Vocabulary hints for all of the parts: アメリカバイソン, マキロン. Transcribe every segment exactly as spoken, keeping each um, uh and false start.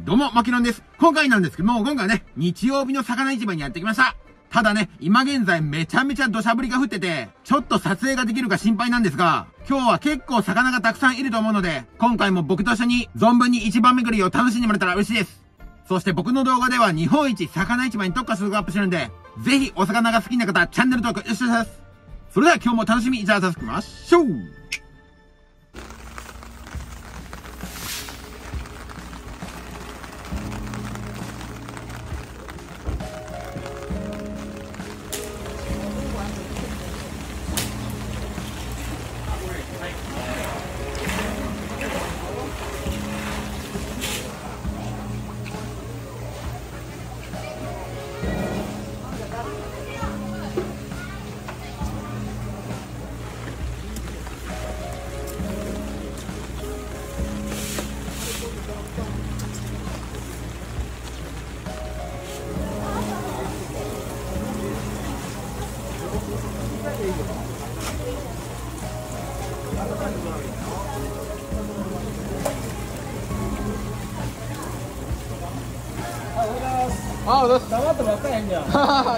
どうも、マキロンです。今回なんですけども、今回はね、日曜日の魚市場にやってきました。ただね、今現在めちゃめちゃ土砂降りが降ってて、ちょっと撮影ができるか心配なんですが、今日は結構魚がたくさんいると思うので、今回も僕と一緒に存分に市場巡りを楽しんでもらえたら嬉しいです。そして僕の動画では日本一魚市場に特化する動画をアップしてるんで、ぜひお魚が好きな方、チャンネル登録よろしくお願いします。それでは今日も楽しみいただきましょう。あ、私黙ってばっかりやんじゃん。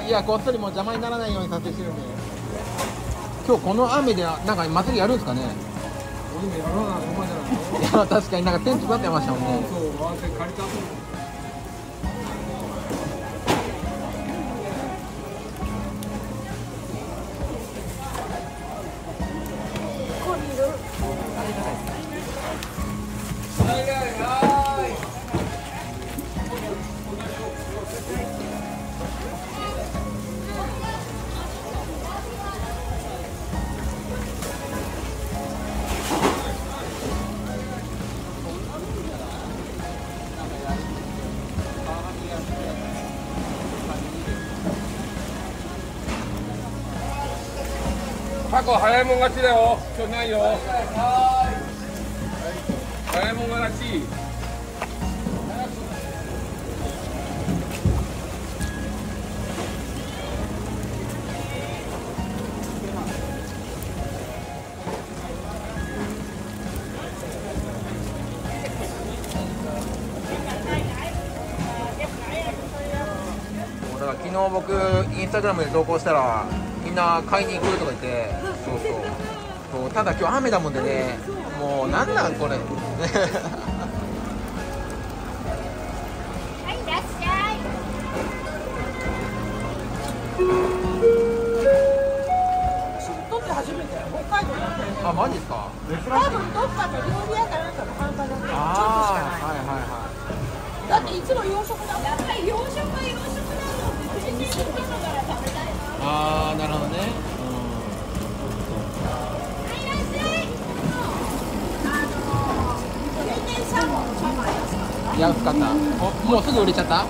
いや、こっそりもう邪魔にならないように撮影してるんで。今日この雨でなんか祭りやるんですかね。俺やろうなと思いながら。いや、確かになんかテント立ってましたもんね。そう、ワンセン借りた。タコ早いもん勝ちだよ。今日ないよ。早いもん勝ち。もうだから昨日僕インスタグラムで投稿したら、みんな買いに行くとか言って、そうそう、そうただ今日雨だもんでね、もうなんなんこれ。はい、いらっしゃい。私取って初めて北海道なんだよね。あ、マジですか。多分どっかの料理屋かなんかの販売だった。ああ、はいはいはい。だっていつも洋食だ。やっぱり洋食は洋食だもんね。全然食べながら食べたい。あー、なるほどね。いや、安かった。お、もうすぐ売れちゃった。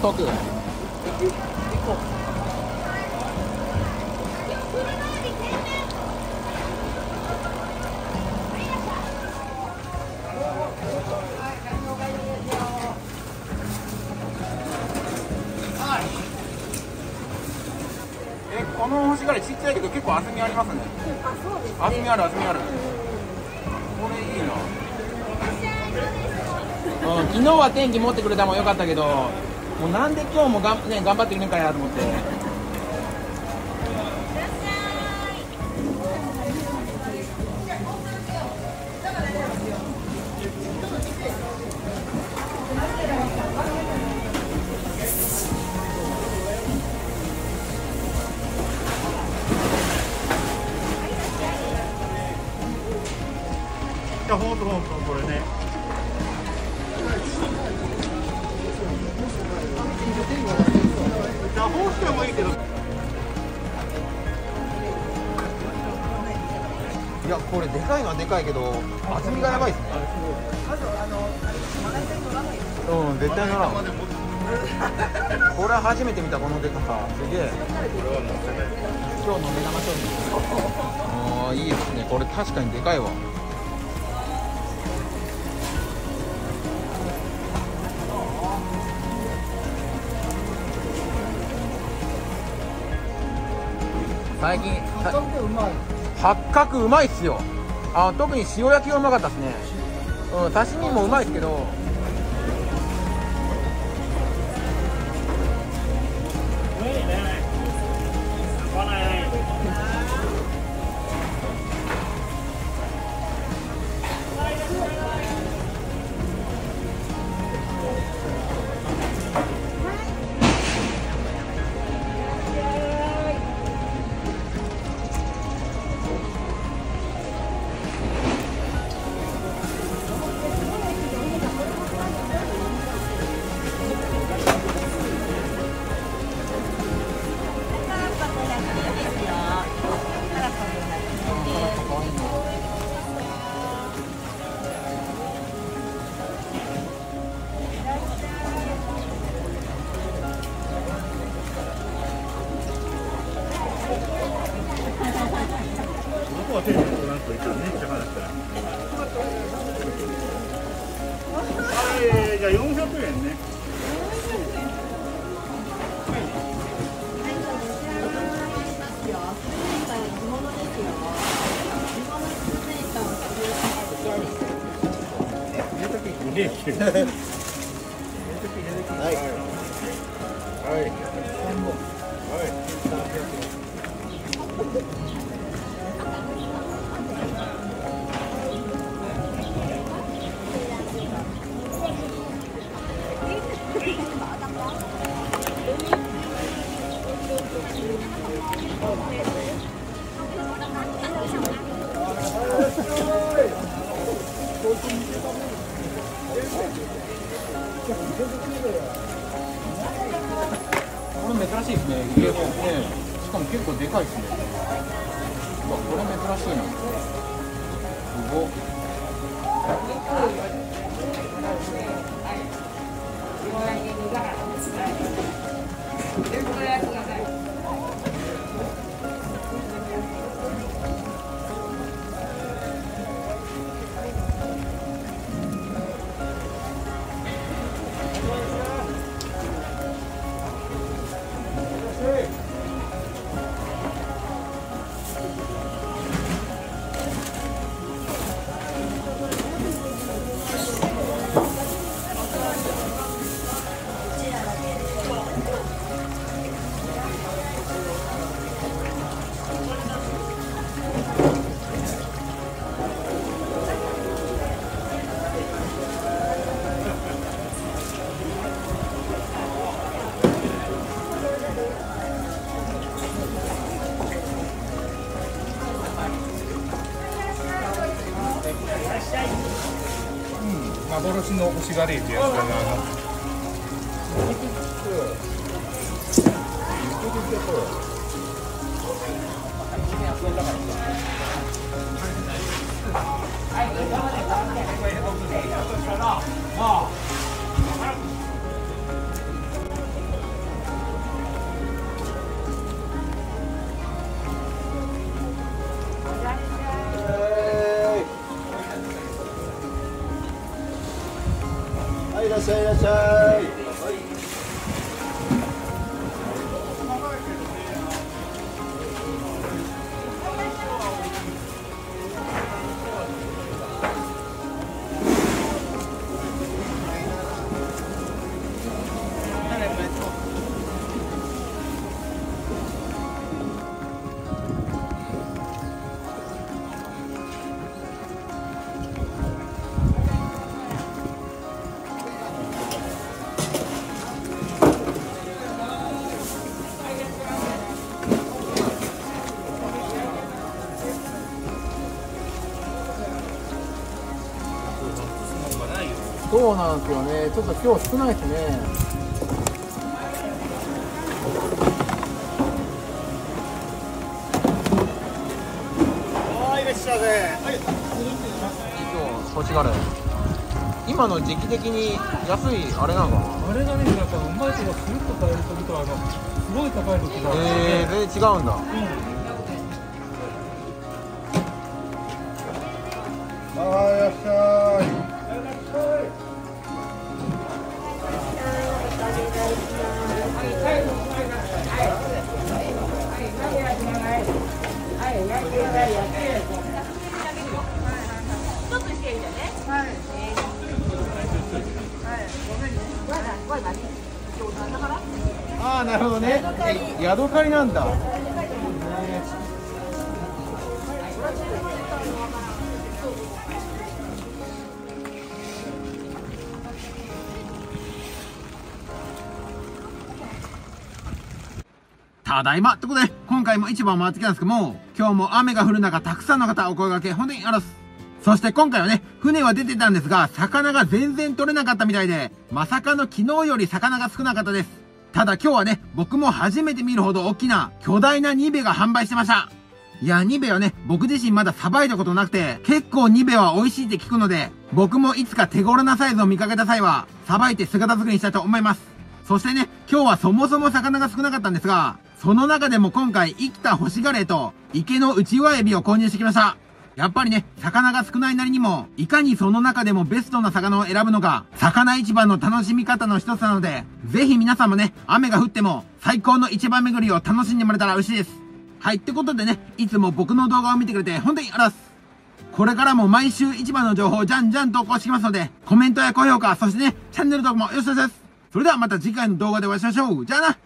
遠く。この星がちっちゃいけど結構厚みありますね。あ、そうですね。厚みある厚みある。これいいな。うん、昨日は天気持ってくれたもんよかったけど、もうなんで今日もがんね頑張ってくれんかなと思って。いや、ほんとほんとこれね。打法してもいいけど。いや、これでかいのはでかいけど、厚みがやばいですね。うん、絶対乗らん。これは初めて見た、このでかさ、すげえ。今日の目玉商品。ああ、いいですね、これ確かにでかいわ。最近八角うまいっすよ。あ、特に塩焼きがうまかったっすね。うん、刺身もうまいっすけど、幻のオシガレイってやつだな。そうなんですよね。ちょっと今日少ないですね。今の時期的に安いあれなのかな。あれがね、なんかうまいとかスルッと買える時とあのすごい高い時がある。ええ、全然違うんだ。うん。ああ、なるほどね。宿刈りなんだ。ただいまってことで、今回も市場を回ってきたんですけども、今日も雨が降る中、たくさんの方お声掛け、本当にあらす。そして今回はね、船は出てたんですが、魚が全然取れなかったみたいで、まさかの昨日より魚が少なかったです。ただ今日はね、僕も初めて見るほど大きな、巨大なニベが販売してました。いや、ニベはね、僕自身まださばいたことなくて、結構ニベは美味しいって聞くので、僕もいつか手頃なサイズを見かけた際は、さばいて姿作りにしたいと思います。そしてね、今日はそもそも魚が少なかったんですが、その中でも今回生きた干しガレイと、池の内輪エビを購入してきました。やっぱりね、魚が少ないなりにも、いかにその中でもベストな魚を選ぶのか、魚市場の楽しみ方の一つなので、ぜひ皆さんもね、雨が降っても、最高の市場巡りを楽しんでもらえたら嬉しいです。はい、ってことでね、いつも僕の動画を見てくれて、本当にあらす。これからも毎週市場の情報をじゃんじゃん投稿してきますので、コメントや高評価、そしてね、チャンネル登録もよろしくお願いします。それではまた次回の動画でお会いしましょう。じゃあな。